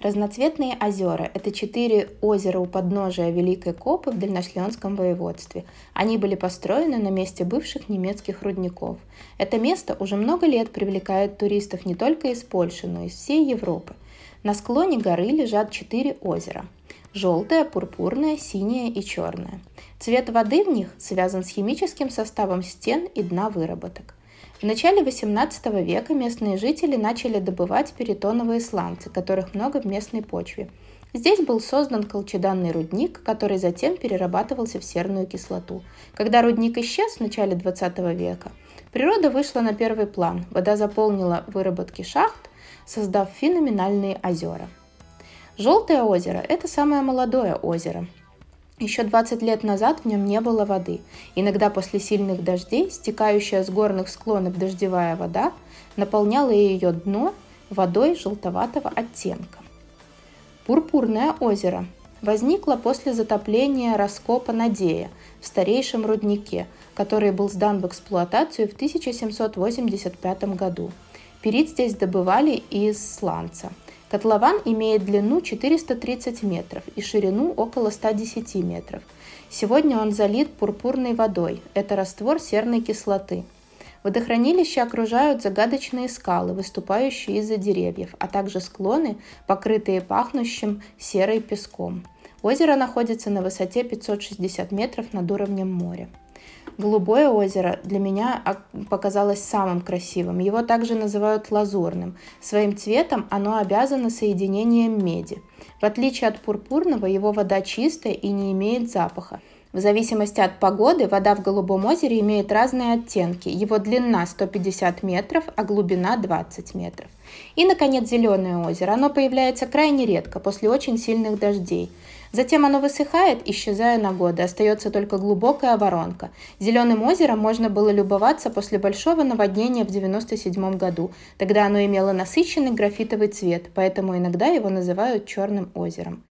Разноцветные озера – это 4 озера у подножия Великой Копы в Дольношленском воеводстве. Они были построены на месте бывших немецких рудников. Это место уже много лет привлекает туристов не только из Польши, но и из всей Европы. На склоне горы лежат 4 озера – желтое, пурпурное, синее и черное. Цвет воды в них связан с химическим составом стен и дна выработок. В начале XVIII века местные жители начали добывать перитоновые сланцы, которых много в местной почве. Здесь был создан колчеданный рудник, который затем перерабатывался в серную кислоту. Когда рудник исчез в начале XX века, природа вышла на первый план, вода заполнила выработки шахт, создав феноменальные озера. Желтое озеро – это самое молодое озеро. Еще 20 лет назад в нем не было воды. Иногда после сильных дождей стекающая с горных склонов дождевая вода наполняла ее дно водой желтоватого оттенка. Пурпурное озеро возникло после затопления раскопа Надея в старейшем руднике, который был сдан в эксплуатацию в 1785 году. Пирит здесь добывали из сланца. Котлован имеет длину 430 метров и ширину около 110 метров. Сегодня он залит пурпурной водой, это раствор серной кислоты. Водохранилище окружают загадочные скалы, выступающие из-за деревьев, а также склоны, покрытые пахнущим серой песком. Озеро находится на высоте 560 метров над уровнем моря. Голубое озеро для меня показалось самым красивым. Его также называют лазурным. Своим цветом оно обязано соединением меди. В отличие от пурпурного, его вода чистая и не имеет запаха. В зависимости от погоды вода в Голубом озере имеет разные оттенки. Его длина 150 метров, а глубина 20 метров. И, наконец, зеленое озеро. Оно появляется крайне редко, после очень сильных дождей. Затем оно высыхает, исчезая на годы, остается только глубокая воронка. Зеленым озером можно было любоваться после большого наводнения в 1997 году. Тогда оно имело насыщенный графитовый цвет, поэтому иногда его называют «черным озером».